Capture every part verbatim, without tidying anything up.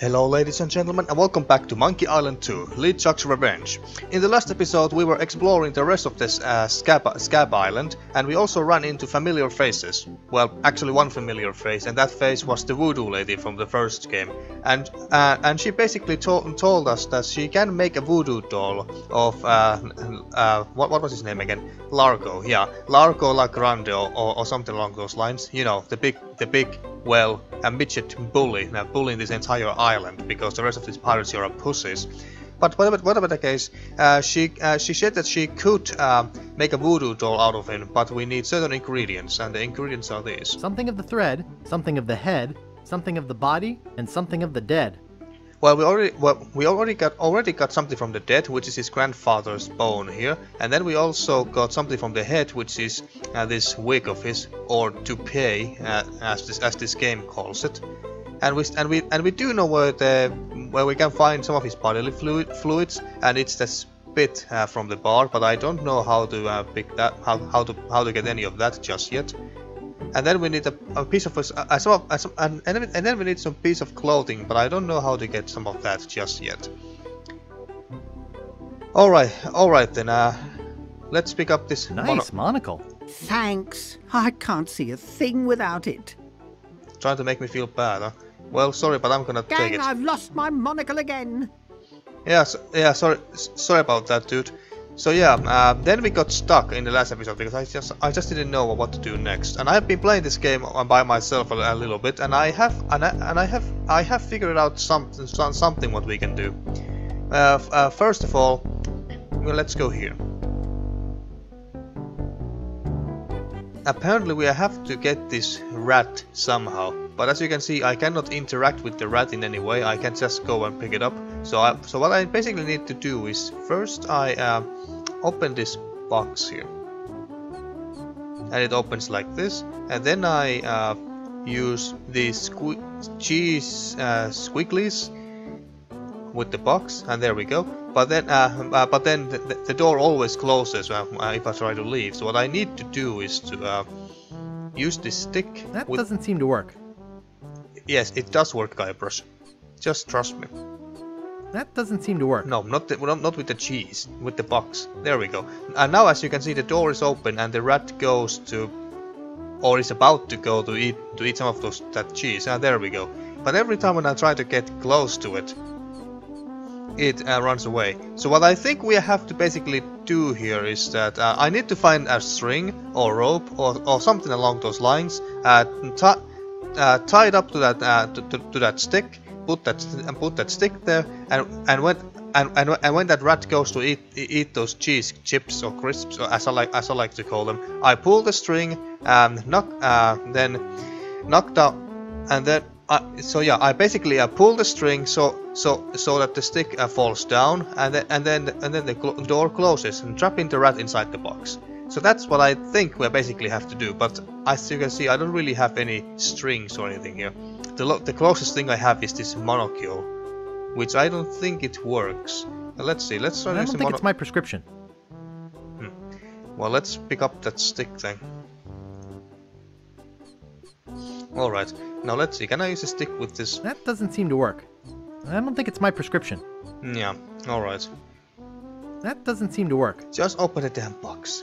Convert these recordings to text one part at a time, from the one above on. Hello ladies and gentlemen, and welcome back to Monkey Island two, LeChuck's Revenge. In the last episode we were exploring the rest of this uh, Scab, Scab Island, and we also ran into familiar faces. Well, actually one familiar face, and that face was the Voodoo Lady from the first game. And uh, and she basically to told us that she can make a voodoo doll of, uh, uh, what, what was his name again? Largo, yeah. Largo LaGrande or, or, or something along those lines. You know, the big, the big, well, a midget bully, now bullying this entire island, because the rest of these pirates here are pussies. But whatever, whatever the case, uh, she uh, she said that she could uh, make a voodoo doll out of him, but we need certain ingredients, and the ingredients are these. Something of the thread, something of the head, something of the body, and something of the dead. Well, we already well, we already got already got something from the dead, which is his grandfather's bone here, and then we also got something from the head, which is uh, this wig of his, or toupee, uh, as this as this game calls it. And we and we and we do know where the where we can find some of his bodily fluid, fluids, and it's the spit uh, from the bar. But I don't know how to uh, pick that how how to how to get any of that just yet. And then we need a, a piece of, uh, some of uh, some, and, and then we need some piece of clothing, but I don't know how to get some of that just yet. All right, all right then. Uh, let's pick up this nice monocle. Thanks. I can't see a thing without it. Trying to make me feel bad, huh? Well, sorry, but I'm gonna Dang, take it. I've lost my monocle again. Yeah, so, yeah. Sorry, sorry about that, dude. So yeah, uh, then we got stuck in the last episode because I just I just didn't know what to do next, and I've been playing this game by myself a, a little bit, and I have and I, and I have I have figured out something something what we can do. Uh, uh, first of all, well, let's go here. Apparently, we have to get this rat somehow, but as you can see, I cannot interact with the rat in any way. I can just go and pick it up. So I, so what I basically need to do is first I. Uh, Open this box here, and it opens like this. And then I uh, use these sque cheese uh, squigglies with the box, and there we go. But then, uh, uh, but then the, the door always closes uh, if I try to leave. So what I need to do is to uh, use this stick. That doesn't seem to work. Yes, it does work, Guybrush. Just trust me. That doesn't seem to work. No, not, the, not with the cheese, with the box. There we go. And now, as you can see, the door is open and the rat goes to, or is about to go to eat to eat some of those that cheese. Ah, there we go. But every time when I try to get close to it, it uh, runs away. So what I think we have to basically do here is that uh, I need to find a string or rope or, or something along those lines, uh, uh, tie it up to that uh, to, to, to that stick. Put that and put that stick there, and and when and, and and when that rat goes to eat eat those cheese chips or crisps, or as I like as I like to call them, I pull the string and knock, uh, then knock down, and then I, so yeah, I basically I pull the string so so so that the stick uh, falls down, and then and then and then the door closes and trapping the rat inside the box. So that's what I think we basically have to do. But as you can see, I don't really have any strings or anything here. The, lo the closest thing I have is this monocle, which I don't think it works. Now let's see, let's try I don't think it's my prescription. Hmm. Well, let's pick up that stick thing. Alright, now let's see, can I use a stick with this? That doesn't seem to work. I don't think it's my prescription. Yeah, alright. That doesn't seem to work. Just open the damn box.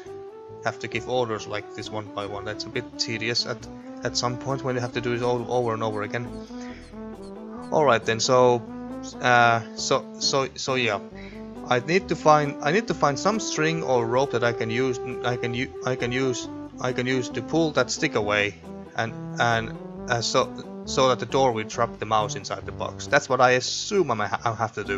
Have to give orders like this one by one. That's a bit tedious at... at some point when you have to do it all over and over again. Alright then, so uh, so so so yeah, I need to find I need to find some string or rope that I can use I can use I can use I can use to pull that stick away, and and uh, so so that the door will trap the mouse inside the box. That's what I assume I ha I'll have to do.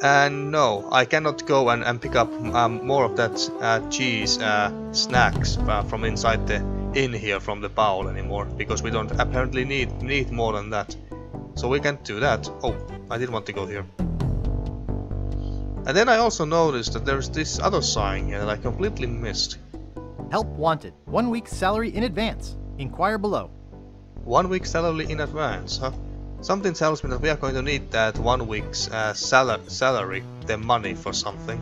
And no, I cannot go and, and pick up um, more of that uh, cheese uh, snacks uh, from inside the in here from the bowl anymore, because we don't apparently need need more than that. So we can't do that. Oh, I didn't want to go here. And then I also noticed that there's this other sign here that I completely missed. Help wanted. One week's salary in advance. Inquire below. One week's salary in advance, huh? Something tells me that we are going to need that one week's uh, sal salary, the money for something.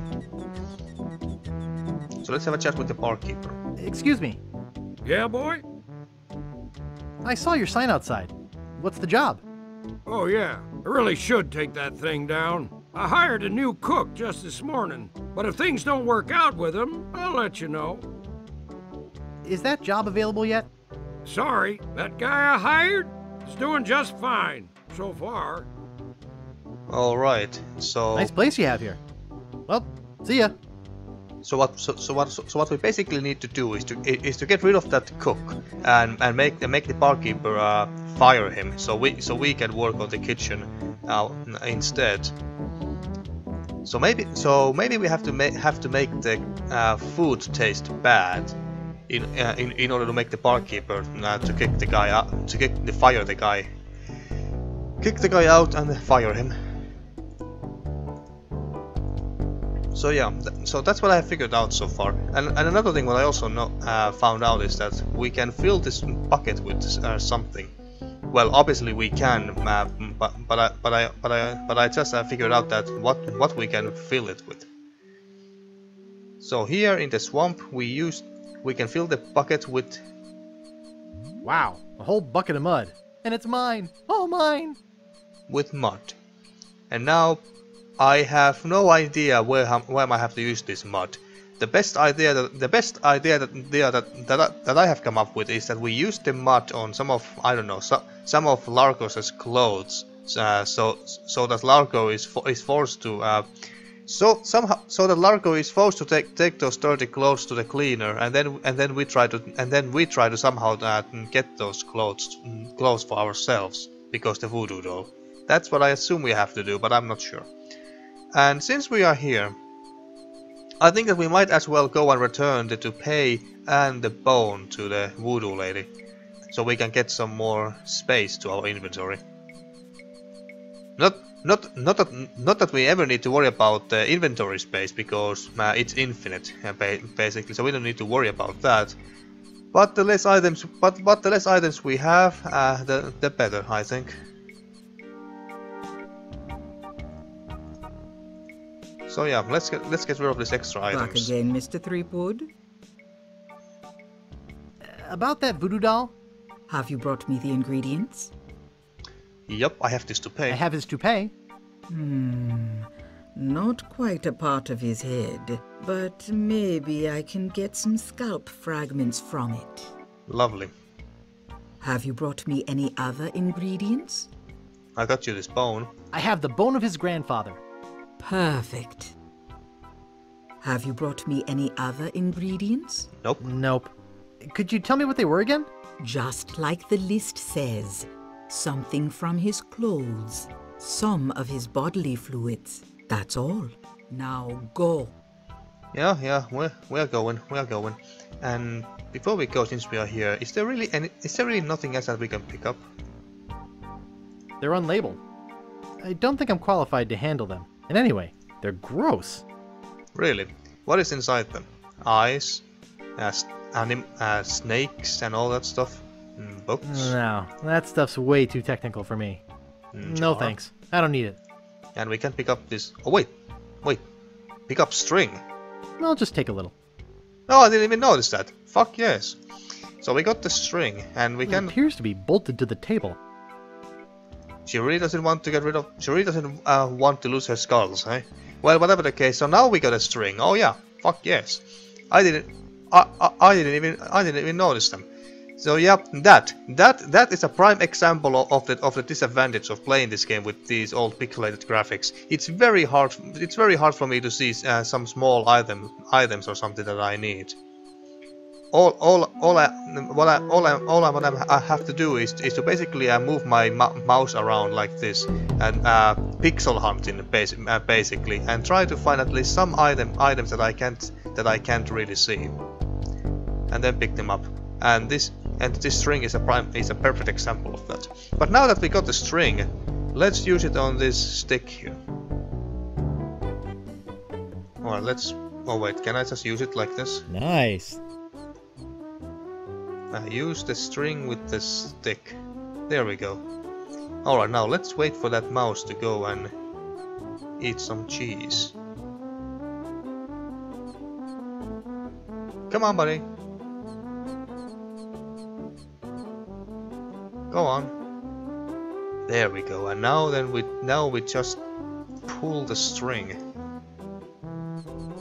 So let's have a chat with the barkeeper. Excuse me. Yeah, boy? I saw your sign outside. What's the job? Oh yeah, I really should take that thing down. I hired a new cook just this morning, but if things don't work out with him, I'll let you know. Is that job available yet? Sorry, that guy I hired is doing just fine so far. All right, so nice place you have here. Well, see ya. So what? So, so what? So, so what we basically need to do is to is to get rid of that cook and and make and make the barkeeper uh, fire him. So we so we can work on the kitchen uh, instead. So maybe so maybe we have to make have to make the uh, food taste bad in, uh, in in order to make the barkeeper uh, to kick the guy out to kick the fire the guy kick the guy out and fire him. So yeah, th so that's what I have figured out so far. And, and another thing what I also know, uh, found out is that we can fill this bucket with uh, something. Well, obviously we can, uh, but but I but I but I but I just uh, figured out that what what we can fill it with. So here in the swamp, we used we can fill the bucket with. Wow, a whole bucket of mud, and it's mine, all mine. With mud, and now I have no idea where I, where I have to use this mud. The best idea that the best idea that that that I, that I have come up with is that we use the mud on some of I don't know some some of Largo's clothes, uh, so so that Largo is fo is forced to uh, so somehow so that Largo is forced to take take those dirty clothes to the cleaner, and then and then we try to and then we try to somehow uh, get those clothes clothes for ourselves because the voodoo doll. That's what I assume we have to do, but I'm not sure. And since we are here, I think that we might as well go and return the toupee and the bone to the voodoo lady, so we can get some more space to our inventory. Not, not, not that, not that we ever need to worry about the inventory space because uh, it's infinite, basically. So we don't need to worry about that. But the less items, but but the less items we have, uh, the the better, I think. So yeah, let's get let's get rid of this extra item. Back again, Mister Threepwood. About that voodoo doll. Have you brought me the ingredients? Yep, I have this toupee. I have his toupee. Hmm, not quite a part of his head, but maybe I can get some scalp fragments from it. Lovely. Have you brought me any other ingredients? I got you this bone. I have the bone of his grandfather. Perfect. Have you brought me any other ingredients? Nope. Nope. Could you tell me what they were again? Just like the list says. Something from his clothes. Some of his bodily fluids. That's all. Now go. Yeah, yeah, we're, we're going, we're going. And before we go, since we are here, is there really any, is there really nothing else that we can pick up? They're unlabeled. I don't think I'm qualified to handle them. And anyway, they're gross. Really? What is inside them? Eyes, uh, anim uh, snakes and all that stuff? Mm, books? No, that stuff's way too technical for me. Mm, no thanks. I don't need it. And we can pick up this... Oh wait, wait. Pick up string. I'll just take a little. No, I didn't even notice that. Fuck yes. So we got the string and we it can... It appears to be bolted to the table. She really doesn't want to get rid of. She really doesn't uh, want to lose her skulls, eh? Well, whatever the case. So now we got a string. Oh yeah, fuck yes. I didn't. I, I, I didn't even. I didn't even notice them. So yeah, that that that is a prime example of, of the of the disadvantage of playing this game with these old pixelated graphics. It's very hard. It's very hard for me to see uh, some small item items or something that I need. All, all, all, I, what I, all, I, all I, what I have to do is, is to basically uh, move my mouse around like this and uh, pixel hunting, basi uh, basically, and try to find at least some item, items that I can't, that I can't really see, and then pick them up. And this, and this string is a prime, is a perfect example of that. But now that we got the string, let's use it on this stick here. Well, let's. Oh wait, can I just use it like this? Nice. Uh, use the string with the stick. There we go. Alright, now let's wait for that mouse to go and eat some cheese. Come on, buddy. Go on. There we go. And now then we now we just pull the string.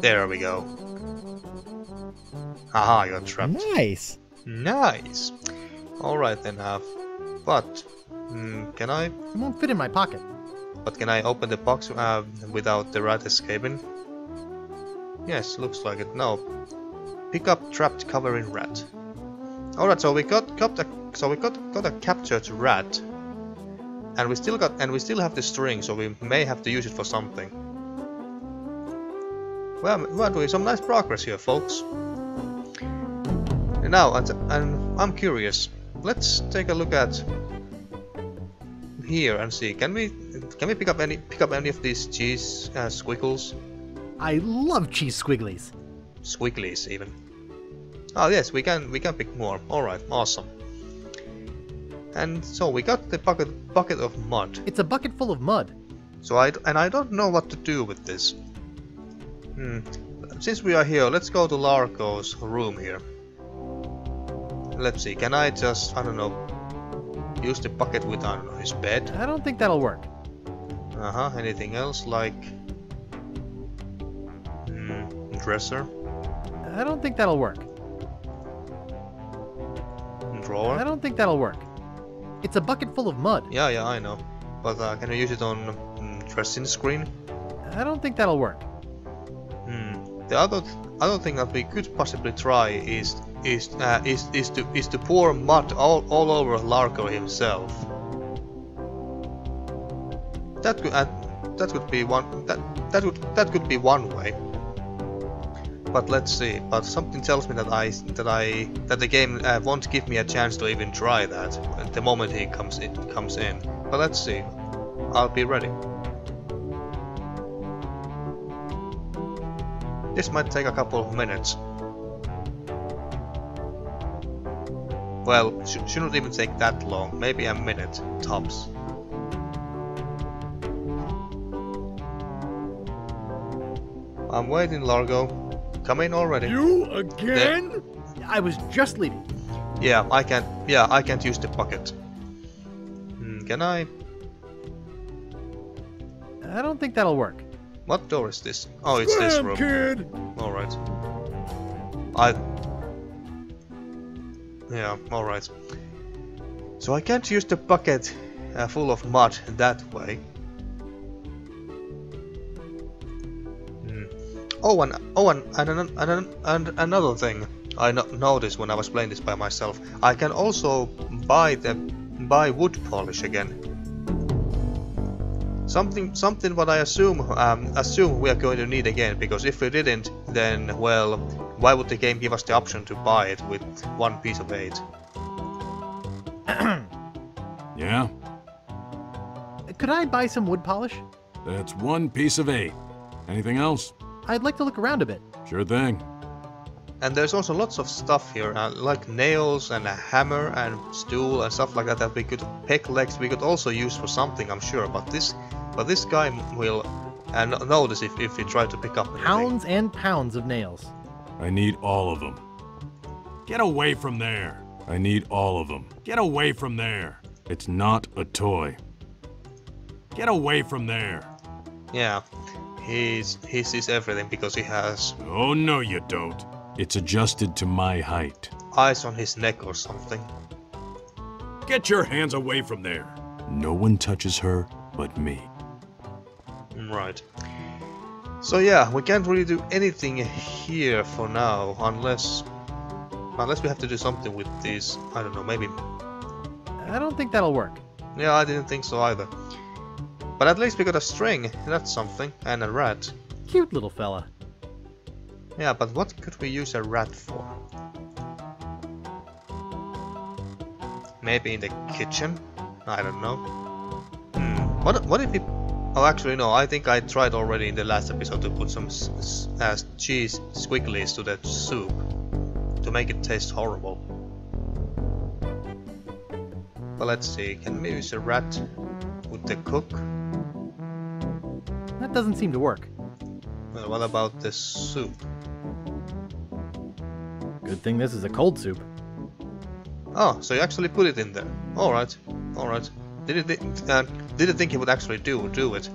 There we go. Aha, I got trapped. Nice. Nice. All right then, half. Uh, but mm, can I? It won't fit in my pocket. But can I open the box uh, without the rat escaping? Yes, looks like it. No. Pick up trapped covering rat. All right, so we got got a so we got got a captured rat, and we still got and we still have the string, so we may have to use it for something. Well, we're doing some nice progress here, folks. And now, and, and I'm curious. Let's take a look at here and see. Can we can we pick up any pick up any of these cheese uh, squiggles? I love cheese squigglies. Squigglies, even. Oh yes, we can we can pick more. All right, awesome. And so we got the bucket bucket of mud. It's a bucket full of mud. So I and I don't know what to do with this. Hmm. Since we are here, let's go to Largo's room here. Let's see. Can I just I don't know use the bucket with I don't know his bed? I don't think that'll work. Uh huh. Anything else like mm, dresser? I don't think that'll work. Drawer? I don't think that'll work. It's a bucket full of mud. Yeah, yeah, I know. But uh, can I use it on um, dressing screen? I don't think that'll work. Hmm. The other th other thing that we could possibly try is is uh, is is to is to pour mud all all over Largo himself. That could uh, that could be one that that would that could be one way. But let's see. But something tells me that I that I that the game uh, won't give me a chance to even try that at the moment he comes in comes in. But let's see. I'll be ready. This might take a couple of minutes. Well, sh shouldn't even take that long. Maybe a minute tops. I'm waiting, Largo. Come in already. You again? There. I was just leaving. Yeah, I can't. Yeah, I can't use the bucket. Mm, can I? I don't think that'll work. What door is this? Oh, it's Slam, this room. Kid. All right. I. Yeah. All right. So I can't use the bucket uh, full of mud that way. Oh, and, oh and, and, and, and another thing I no noticed when I was playing this by myself, I can also buy the buy wood polish again. Something something what I assume um, assume we are going to need again, because if we didn't, then well, why would the game give us the option to buy it with one piece of eight? Yeah. Could I buy some wood polish? That's one piece of eight. Anything else? I'd like to look around a bit. Sure thing. And there's also lots of stuff here, uh, like nails and a hammer and stool and stuff like that that we could pick legs. We could also use for something, I'm sure. But this, but this guy will uh, notice if if you try to pick up anything. Pounds and pounds of nails. I need all of them. Get away from there. I need all of them. Get away from there. It's not a toy. Get away from there. Yeah. He's, he sees everything because he has... Oh, no you don't. It's adjusted to my height. Eyes on his neck or something. Get your hands away from there. No one touches her but me. Right. So yeah, we can't really do anything here for now, unless... Unless we have to do something with these, I don't know, maybe... I don't think that'll work. Yeah, I didn't think so either. But at least we got a string, that's something, and a rat. Cute little fella. Yeah, but what could we use a rat for? Maybe in the kitchen? I don't know. Hmm. What, what if we... Oh, actually no, I think I tried already in the last episode to put some s s uh, cheese squigglies to that soup. To make it taste horrible. But let's see, can we use a rat with the cook? That doesn't seem to work. Well, what about this soup? Good thing this is a cold soup. Oh, so you actually put it in there. Alright, alright. Didn't think, uh, didn't think he would actually do do it.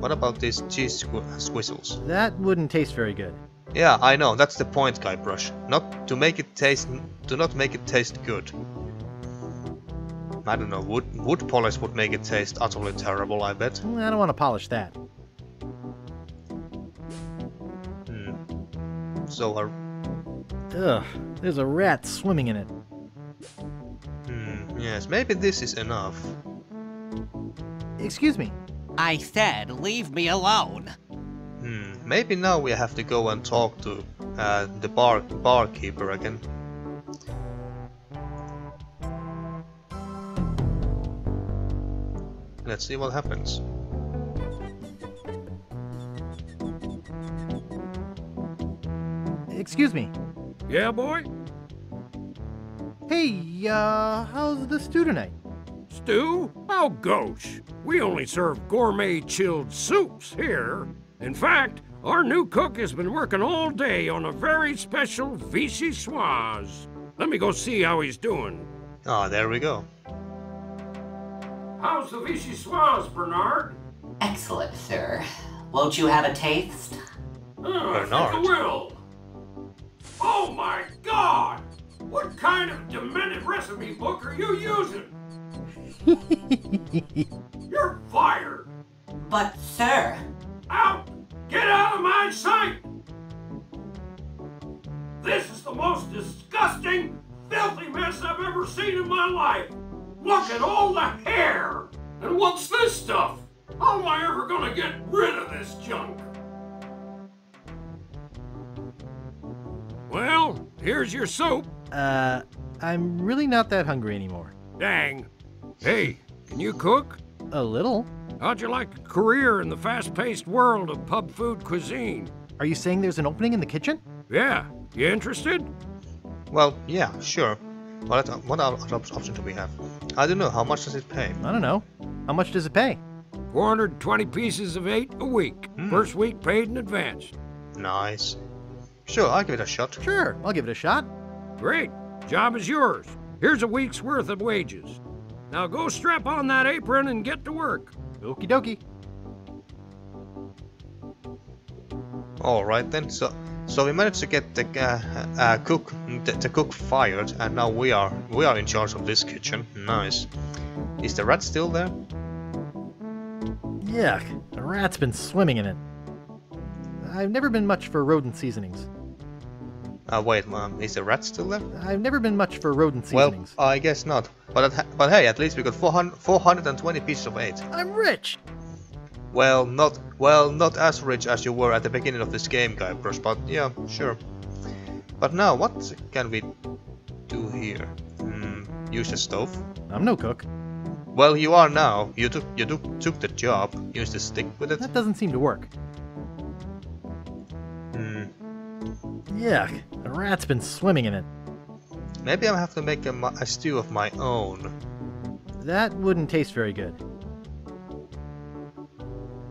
What about these cheese squ squizzles? That wouldn't taste very good. Yeah, I know. That's the point, Guybrush. Not to make it taste. Do not make it taste good. I don't know. Wood wood polish would make it taste utterly terrible. I bet. I don't want to polish that. Hmm. So our. Ugh. There's a rat swimming in it. Hmm. Yes. Maybe this is enough. Excuse me. I said, leave me alone. Hmm, maybe now we have to go and talk to uh, the bar barkeeper again. Let's see what happens. Excuse me. Yeah, boy? Hey, uh, how's the stew tonight? Stew? Oh, gosh. We only serve gourmet chilled soups here. In fact, our new cook has been working all day on a very special vichyssoise. Let me go see how he's doing. Oh, there we go. How's the vichyssoise, Bernard? Excellent, sir. Won't you have a taste? Oh, Bernard. I think I will. Oh my God! What kind of demented recipe book are you using? You're fired! But, sir... Out! Get out of my sight! This is the most disgusting, filthy mess I've ever seen in my life! Look at all the hair! And what's this stuff? How am I ever gonna get rid of this junk? Well, here's your soup. Uh, I'm really not that hungry anymore. Dang. Hey, can you cook? A little. How'd you like a career in the fast-paced world of pub food cuisine? Are you saying there's an opening in the kitchen? Yeah. You interested? Well, yeah, sure. What, what other option do we have? I don't know. How much does it pay? I don't know. How much does it pay? four hundred twenty pieces of eight a week. Mm. First week paid in advance. Nice. Sure, I'll give it a shot. Sure, I'll give it a shot. Great. Job is yours. Here's a week's worth of wages. Now go strap on that apron and get to work. Okie dokie. Alright then, so so we managed to get the uh, uh, cook the, the cook fired, and now we are we are in charge of this kitchen. Nice. Is the rat still there? Yuck, the rat's been swimming in it. I've never been much for rodent seasonings. Uh, wait, um, is the rat still there? I've never been much for rodent seasonings. Well, I guess not. But at, but hey, at least we got four hundred, four hundred twenty pieces of eight. I'm rich! Well, not well, not as rich as you were at the beginning of this game, Guybrush, but yeah, sure. But now, what can we do here? Hmm, use the stove? I'm no cook. Well, you are now. You took, you took, took the job. You used to stick with it. That doesn't seem to work. Yuck, the rat's been swimming in it. Maybe I'll have to make a, a stew of my own. That wouldn't taste very good.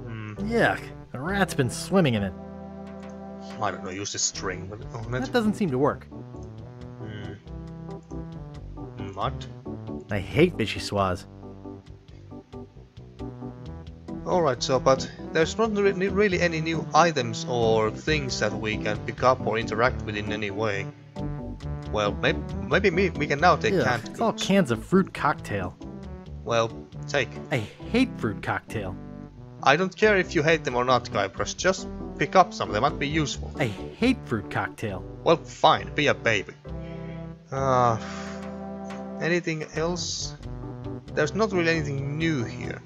Mm. Yuck, the rat's been swimming in it. I don't know, use a string with it on it. That doesn't seem to work. Mm. What? I hate vichyssoise. Alright, so, but there's not really any new items or things that we can pick up or interact with in any way. Well, maybe, maybe we can now take Ugh, canned goods. It's all cans of fruit cocktail. Well, take. I hate fruit cocktail. I don't care if you hate them or not, Guybrush. Just pick up some, they might be useful. I hate fruit cocktail. Well, fine, be a baby. Uh, anything else? There's not really anything new here.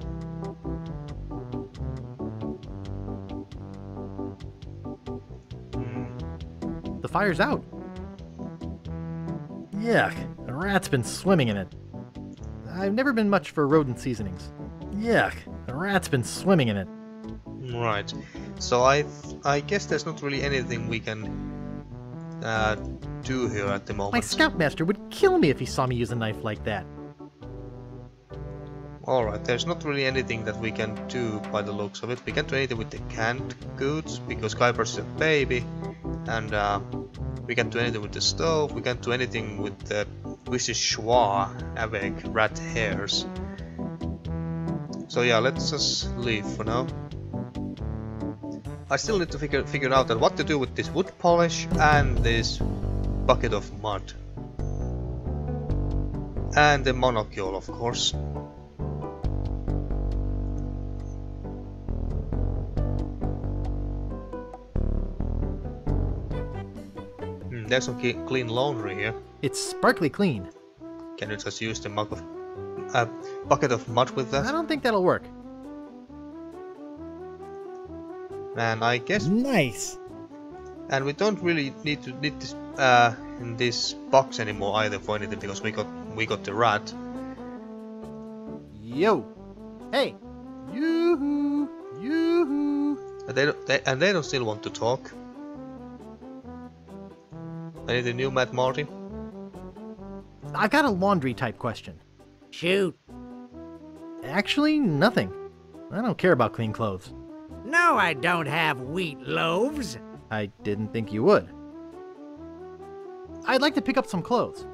Fire's out. Yuck, the rat's been swimming in it. I've never been much for rodent seasonings. Yuck, the rat's been swimming in it. Right, so I I guess there's not really anything we can uh, do here at the moment. My scoutmaster would kill me if he saw me use a knife like that. Alright, there's not really anything that we can do by the looks of it. We can't do anything with the canned goods because Guybrush is a baby. And uh, we can't do anything with the stove, we can't do anything with the vichyssoise avec rat hairs. So yeah, let's just leave for now. I still need to figure figure out what to do with this wood polish and this bucket of mud. And the monocle, of course. Mm, there's some clean laundry here. It's sparkly clean. Can you just use the mug of, uh, bucket of mud with that? I don't think that'll work. And I guess nice. And we don't really need to need this uh, in this box anymore either for anything, because we got we got the rat. Yo, hey, yoo-hoo, yoo-hoo. And they don't, they, and they don't still want to talk. I need a new Matt Marty. I got a laundry type question. Shoot. Actually, nothing. I don't care about clean clothes. No, I don't have wheat loaves. I didn't think you would. I'd like to pick up some clothes.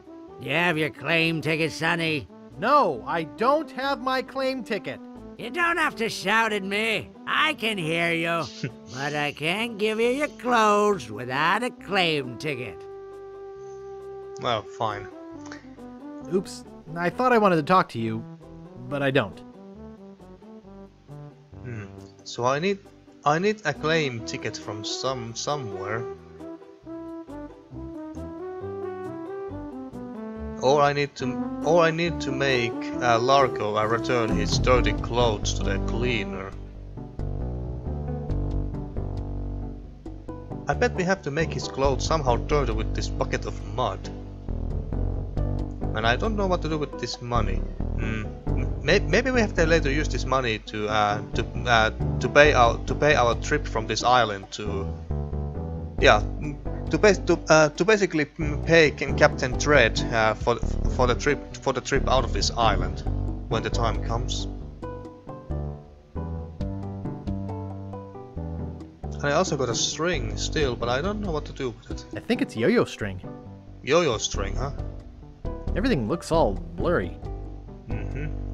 You have your claim ticket, Sonny? No, I don't have my claim ticket. You don't have to shout at me. I can hear you. But I can't give you your clothes without a claim ticket. Well, fine. Oops, I thought I wanted to talk to you, but I don't. Hmm. So I need I need a claim ticket from some somewhere. Or I need to or I need to make uh, Largo uh, return his dirty clothes to the cleaner. I bet we have to make his clothes somehow dirty with this bucket of mud. And I don't know what to do with this money. Mm. Maybe we have to later use this money to uh, to uh, to pay our to pay our trip from this island to yeah to bas to uh, to basically pay Captain Dread uh, for for the trip for the trip out of this island when the time comes. And I also got a string still, but I don't know what to do with it. I think it's yo-yo string. Yo-yo string, huh? Everything looks all blurry.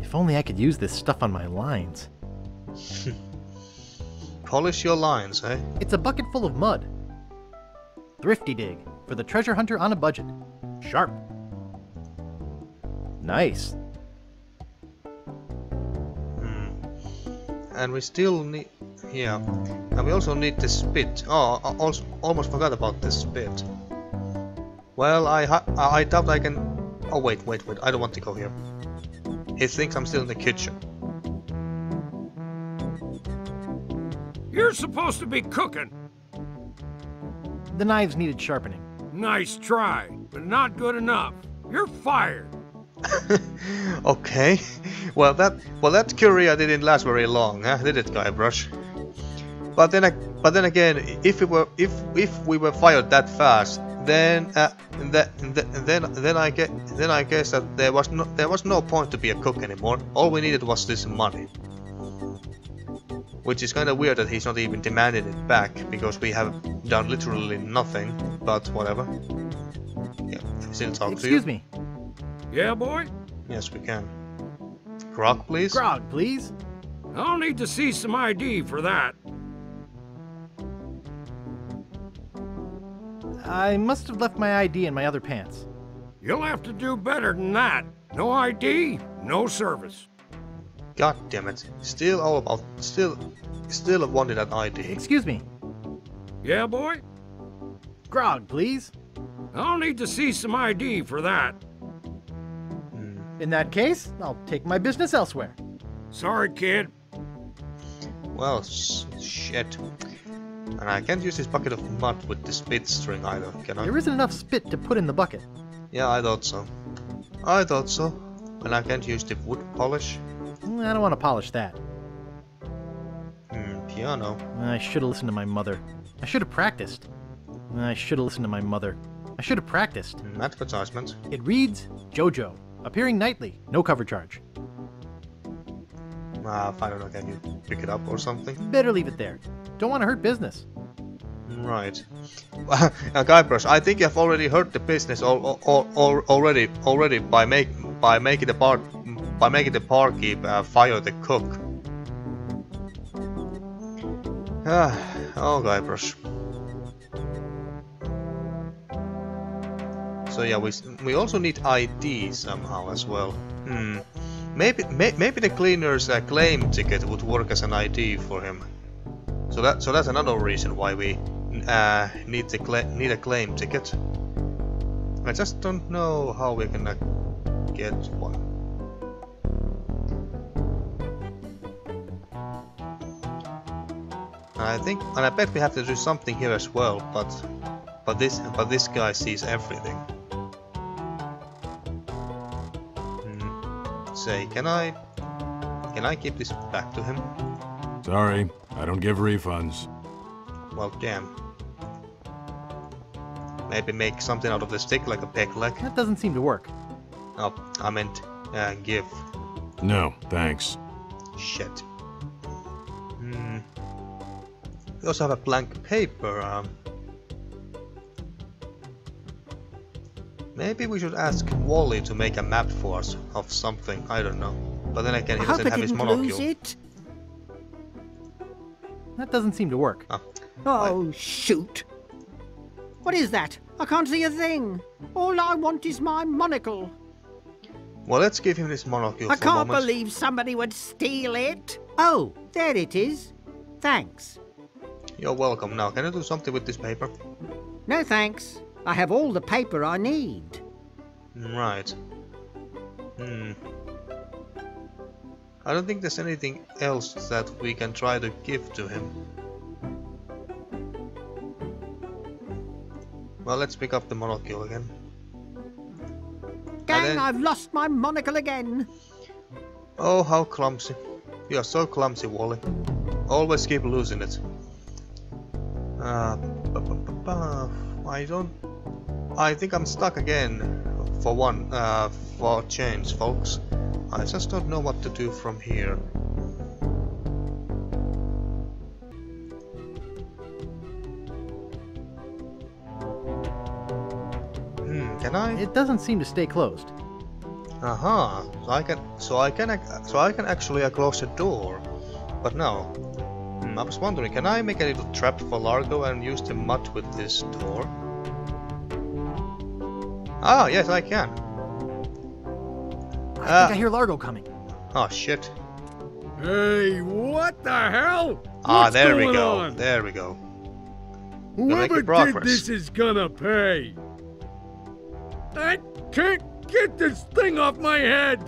If only I could use this stuff on my lines. Polish your lines, eh? It's a bucket full of mud. Thrifty dig for the treasure hunter on a budget. Sharp. Nice. Hmm. And we still need... yeah. And we also need the spit. Oh, I also almost forgot about the spit. Well, I, ha I doubt I can... Oh, wait, wait, wait. I don't want to go here. He thinks I'm still in the kitchen. You're supposed to be cooking. The knives needed sharpening. Nice try, but not good enough. You're fired. Okay. Well, that well that career didn't last very long, huh? Did it, Guybrush? But then, but then again, if we were if if we were fired that fast, then uh, th th then then I get then I guess that there was no there was no point to be a cook anymore. All we needed was this money, which is kind of weird that he's not even demanding it back because we have done literally nothing. But whatever. Yeah, we still talk to you. Excuse me. Yeah, boy. Yes, we can. Grog, please. Grog, please. I'll need to see some I D for that. I must have left my I D in my other pants. You'll have to do better than that. No I D, no service. God damn it. Still all about still still wanted an I D. Excuse me. Yeah, boy? Grog, please. I'll need to see some I D for that. In that case, I'll take my business elsewhere. Sorry, kid. Well, sh shit. And I can't use this bucket of mud with the spit string either, can I? There isn't enough spit to put in the bucket. Yeah, I thought so. I thought so. And I can't use the wood polish. I don't want to polish that. Hmm, piano. I should have listened to my mother. I should have practiced. I should have listened to my mother. I should have practiced. Advertisement. It reads, JoJo, appearing nightly, no cover charge. Ah, uh, I don't know, can you pick it up or something? Better leave it there. Don't want to hurt business. Right. Now, Guybrush, I think you've already hurt the business all, all, all, already already by make by making the bar by making the barkeep uh, fire the cook. Ah, oh, Guybrush. So yeah, we we also need I D somehow as well. Hmm. Maybe may, maybe the cleaner's uh, claim ticket would work as an I D for him. So that so that's another reason why we uh, need the cla need a claim ticket. I just don't know how we're gonna get one. I think, and I bet we have to do something here as well. But but this but this guy sees everything. Say, can I, can I give this back to him? Sorry, I don't give refunds. Well, damn. Maybe make something out of the stick, like a peg leg. That doesn't seem to work. Oh, I meant uh, give. No, thanks. Shit. Hmm. We also have a blank paper. Um, Maybe we should ask Wally to make a map for us of something, I don't know. But then again, he doesn't have his monocle. It? That doesn't seem to work. Ah, oh, I... shoot! What is that? I can't see a thing! All I want is my monocle! Well, let's give him this monocle I for can't a moment. Believe somebody would steal it! Oh, there it is. Thanks. You're welcome. Now, can I do something with this paper? No thanks. I have all the paper I need. Right. Hmm. I don't think there's anything else that we can try to give to him. Well, let's pick up the monocle again. Gang, then... I've lost my monocle again! Oh, how clumsy. You are so clumsy, Wally. Always keep losing it. Ah, uh, I don't... I think I'm stuck again, for one, uh, for change, folks. I just don't know what to do from here. Hmm, can I? It doesn't seem to stay closed. Aha, uh-huh. so I can, so I can, so I can actually uh, close the door, but no. Hmm, I was wondering, can I make a little trap for Largo and use the mud with this door? Ah, yes, I can. I uh, think I hear Largo coming. Oh, shit. Hey, what the hell? What's ah, there we go. On? There we go. Whoever did this is gonna pay. I can't get this thing off my head.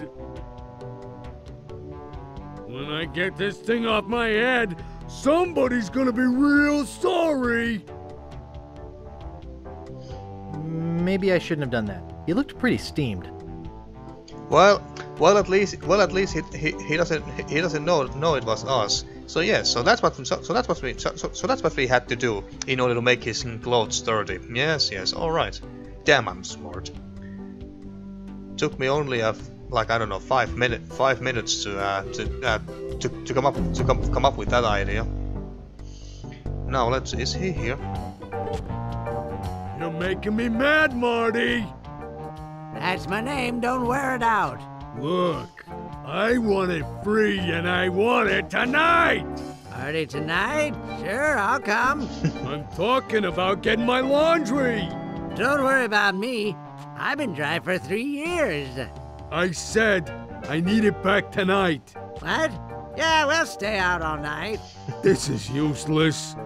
When I get this thing off my head, somebody's gonna be real sorry. Maybe I shouldn't have done that. He looked pretty steamed. Well, well, at least, well, at least he he, he doesn't he doesn't know know it was us. So yes, so that's what so, so that's what we so, so so that's what we had to do in order to make his clothes dirty. Yes, yes, all right. Damn, I'm smart. Took me only a like I don't know five minute five minutes to uh, to, uh, to to come up to come come up with that idea. Now let's is he here? You're making me mad, Marty! That's my name, don't wear it out. Look, I want it free and I want it tonight! Party tonight? Sure, I'll come. I'm talking about getting my laundry! Don't worry about me. I've been dry for three years. I said I need it back tonight. What? Yeah, we'll stay out all night. This is useless.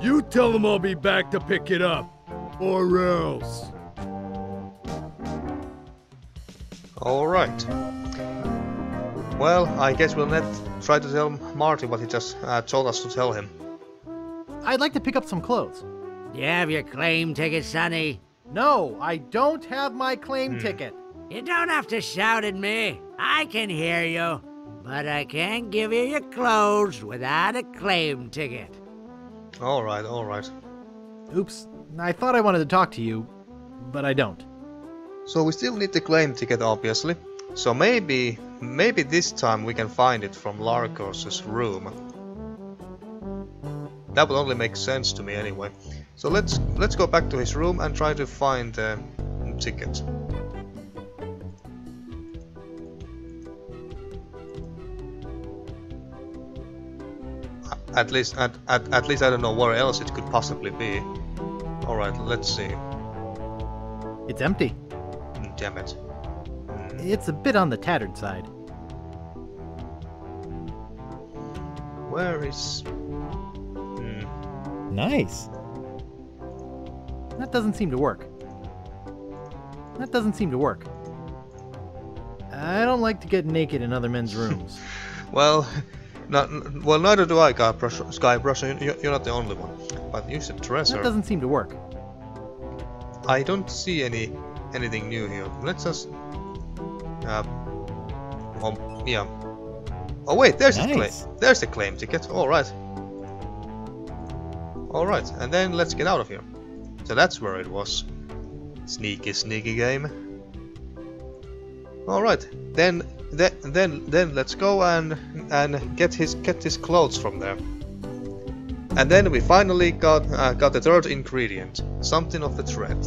You tell them I'll be back to pick it up. Or else. Alright. Well, I guess we'll not try to tell Marty what he just uh, told us to tell him. I'd like to pick up some clothes. You have your claim ticket, Sonny? No, I don't have my claim hmm. ticket. You don't have to shout at me. I can hear you. But I can't give you your clothes without a claim ticket. Alright, alright. Oops. I thought I wanted to talk to you, but I don't. So we still need the claim ticket, obviously. So maybe, maybe this time we can find it from Largo's room. That would only make sense to me anyway. So let's let's go back to his room and try to find the ticket. At least, at, at, at least I don't know where else it could possibly be. Alright, let's see. It's empty. Damn it. It's a bit on the tattered side. Where is... Hmm. Nice. That doesn't seem to work. That doesn't seem to work. I don't like to get naked in other men's rooms. Well... Not, well, neither do I, Guybrush, Guybrush, you're not the only one. But use a dresser. That doesn't seem to work. I don't see any anything new here. Let's just... Uh, um, yeah. Oh wait, there's nice. a claim. There's the claim ticket. Alright. Alright, and then let's get out of here. So that's where it was. Sneaky, sneaky game. Alright, then... Then, then, then let's go and and get his get his clothes from there. And then we finally got uh, got the third ingredient, something of the thread.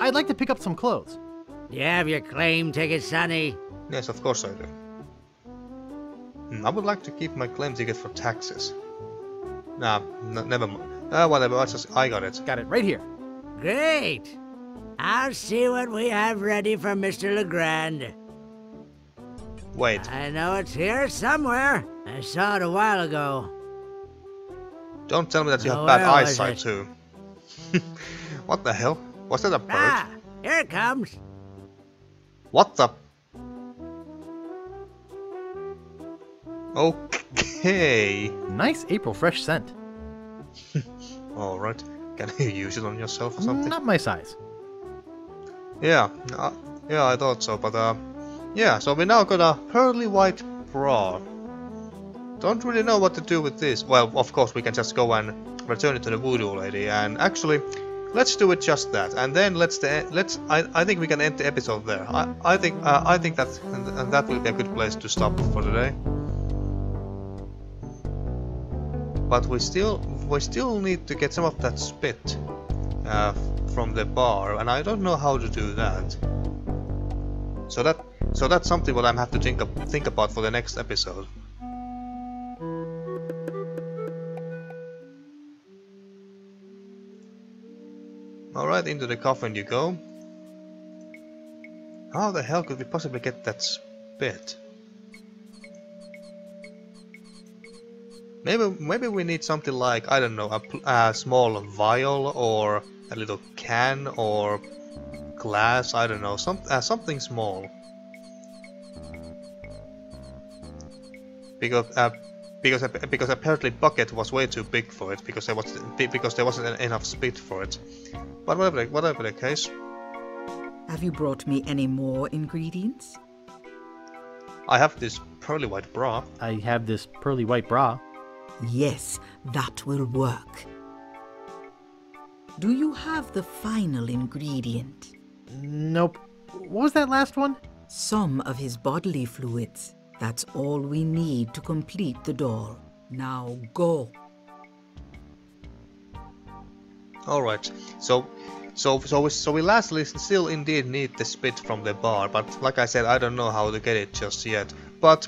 I'd like to pick up some clothes. You have your claim ticket, Sonny? Yes, of course I do. I would like to keep my claim ticket for taxes. Nah, n never mind. Ah, whatever. I just I got it. Got it right here. Great! I'll see what we have ready for Mister LaGrande. Wait. I know it's here somewhere. I saw it a while ago. Don't tell me that you have oh, bad eyesight too. What the hell? Was that a bird? Ah, here it comes. What the? Okay. Nice April Fresh scent. Alright. Can you use it on yourself or something? Not my size. Yeah, uh, yeah, I thought so, but uh, yeah, so we now got a pearly white bra. Don't really know what to do with this. Well, of course, we can just go and return it to the Voodoo Lady, and actually, let's do it just that, and then let's the, let's. I, I think we can end the episode there. I I think uh, I think that uh, that will be a good place to stop for today. But we still we still need to get some of that spit uh, from the bar, and I don't know how to do that. So that so that's something what I'm have to think of, think about for the next episode. All right, into the coffin you go. How the hell could we possibly get that spit? Maybe maybe we need something like, I don't know, a, a small vial or a little can or glass, I don't know, some, uh, something small. Because uh, because uh, because apparently bucket was way too big for it because there was because there wasn't enough spit for it. But whatever whatever the case. Have you brought me any more ingredients? I have this pearly white bra. I have this pearly white bra. Yes, that will work. Do you have the final ingredient? Nope. What was that last one? Some of his bodily fluids. That's all we need to complete the doll. Now go. Alright, so so so we, so we lastly still indeed need the spit from the bar, but like I said, I don't know how to get it just yet. But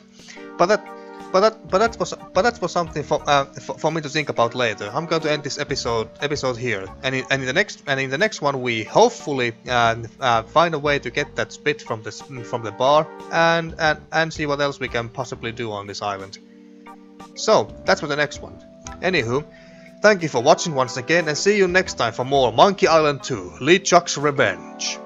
but that But that, but that was, but that was something for, uh, for for me to think about later. I'm going to end this episode episode here, and in, and in the next and in the next one we hopefully uh, uh, find a way to get that spit from the from the bar, and and and see what else we can possibly do on this island. So that's for the next one. Anywho, thank you for watching once again, and see you next time for more Monkey Island two: LeChuck's Revenge.